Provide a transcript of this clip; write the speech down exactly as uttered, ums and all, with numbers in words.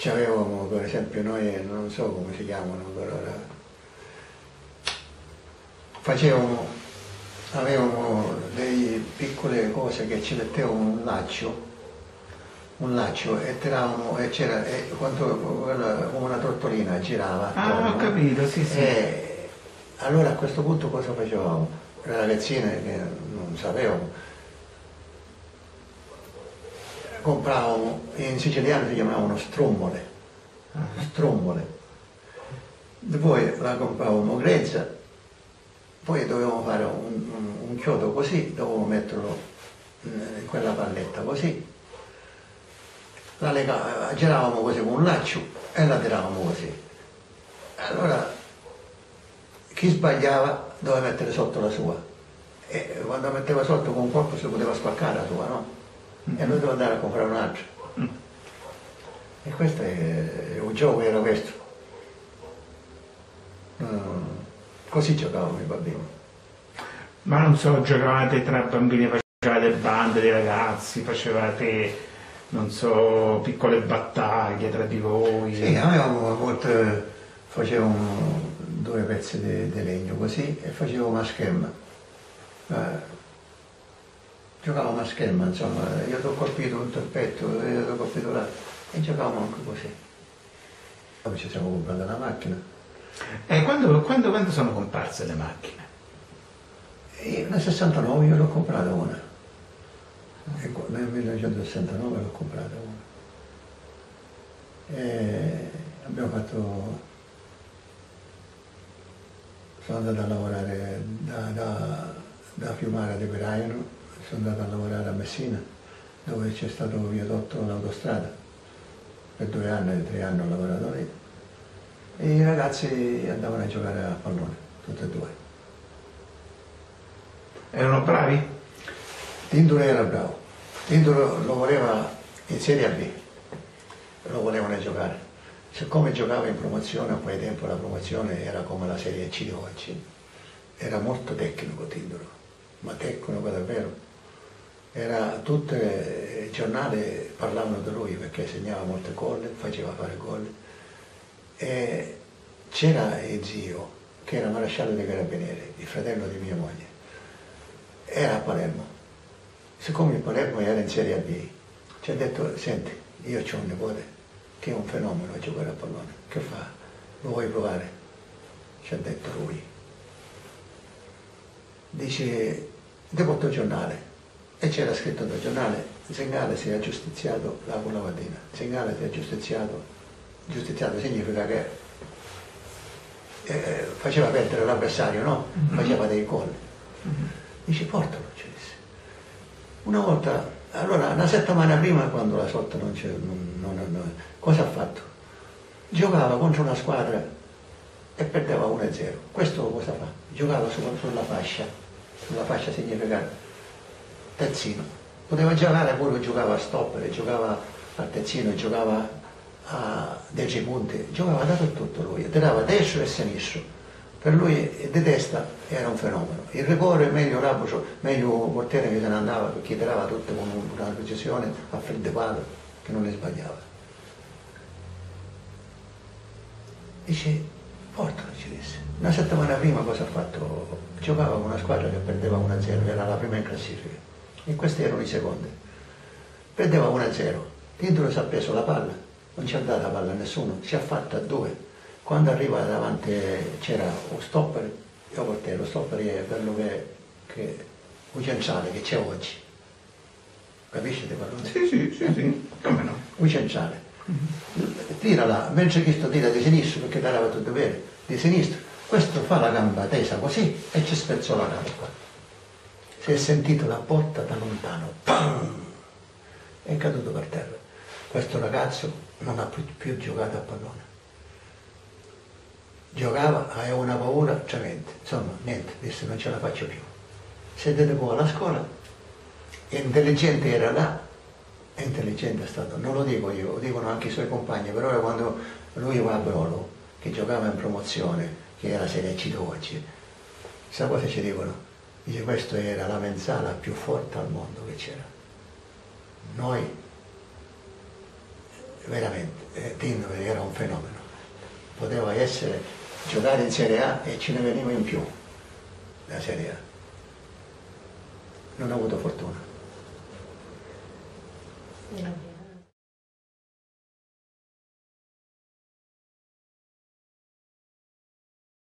c'avevamo per esempio noi, non so come si chiamano, però facevamo, avevamo delle piccole cose che ci mettevamo un laccio, un laccio e tiravamo, e c'era una tortolina girava. Ah, ho capito, sì, sì. E allora a questo punto cosa facevamo? Le ragazzine che non sapevamo, compravamo, in siciliano si chiamavano strombole, strombole. Poi la compravamo grezza, poi dovevamo fare un, un, un chiodo così, dovevamo metterlo in quella palletta così, la legavamo, giravamo così con un laccio e la tiravamo così. Allora chi sbagliava doveva mettere sotto la sua, e quando metteva sotto con un colpo si poteva spaccare la sua, no? E noi dovevamo andare a comprare un altro. E questo è, il gioco era questo. Mm, così giocavamo i bambini. Ma non so, giocavate tra bambini, facevate bande dei ragazzi, facevate, non so, piccole battaglie tra di voi? Sì, avevamo, a volte facevamo due pezzi di, di legno così e facevo una scherma. Eh, Giocavamo a scherma, insomma, io ti ho colpito un torpetto, io ti ho colpito là, e giocavamo anche così. Poi ci siamo comprati una macchina. E quando, quando, quando sono comparse le macchine? E nel sessantanove io l'ho comprata una. E nel millenovecentosessantanove l'ho comprata una. E abbiamo fatto... Sono andato a lavorare da, da, da Fiumara a De Viraio. Sono andato a lavorare a Messina, dove c'è stato un viadotto, l'autostrada. Per due anni, tre anni ho lavorato lì. E i ragazzi andavano a giocare a pallone, tutti e due. Erano bravi? Tindaro era bravo. Tindaro lo voleva in Serie B, lo volevano giocare. Siccome giocava in promozione, a quel tempo la promozione era come la Serie C di oggi. Era molto tecnico Tindaro, ma tecnico davvero. Era, tutti i giornali parlavano di lui perché segnava molte gol, faceva fare gol. E c'era il zio, che era maresciallo dei Carabinieri, il fratello di mia moglie, era a Palermo. Siccome il Palermo era in Serie B, ci ha detto, senti, io ho un nipote che è un fenomeno a giocare a pallone, che fa? Lo vuoi provare? Ci ha detto lui. Dice, ti porto il giornale. E c'era scritto dal giornale, Segnale si è giustiziato là con la mattina, Segnale si è giustiziato, giustiziato significa che eh, faceva perdere l'avversario, no? Faceva dei gol. Dice, portalo, ci disse. Una volta, allora una settimana prima, quando la sorte non c'è, cosa ha fatto? Giocava contro una squadra e perdeva uno a zero. Questo cosa fa? Giocava su, sulla fascia, sulla fascia significa terzino. Poteva giocare, pure giocava a stopper, giocava al terzino, giocava a dieci punti, giocava da tutto lui, tirava destro e sinistro. Per lui di testa era un fenomeno. Il rigore è meglio rabucio, meglio portiere che se ne andava, perché tirava tutto con una precisione a fredde palo che non le sbagliava. Dice, portalo, ci disse. Una settimana prima cosa ha fatto? Giocava con una squadra che perdeva uno a zero, era la prima in classifica. E questi erano i secondi. Perdeva uno a zero, Tindaro si ha preso la palla, non ci ha dato la palla a nessuno, si è fatta a due. Quando arriva davanti c'era lo stopper, io portavo lo stopper è quello che, che ucenziale che c'è oggi. Capisci di quello? Sì, sì, sì, sì, come no? Ucenziale. Tirala, mentre questo tira di sinistro, perché tirava tutto bene, di sinistro, questo fa la gamba tesa così e ci spezzò la gamba. Si è sentito la botta da lontano, pam! È caduto per terra. Questo ragazzo non ha più, più giocato a pallone. Giocava, aveva una paura tremenda. Insomma, niente, disse, non ce la faccio più. Si è dedicato alla scuola, intelligente era là, intelligente è stato. Non lo dico io, lo dicono anche i suoi compagni, però quando lui va a Brolo, che giocava in promozione, che era Serie C oggi, sa cosa ci dicono? Dice, questa era la mezzala più forte al mondo che c'era. Noi veramente, eh, Dino era un fenomeno, poteva essere, giocare in Serie A e ce ne veniva in più la Serie A. Non ho avuto fortuna. No.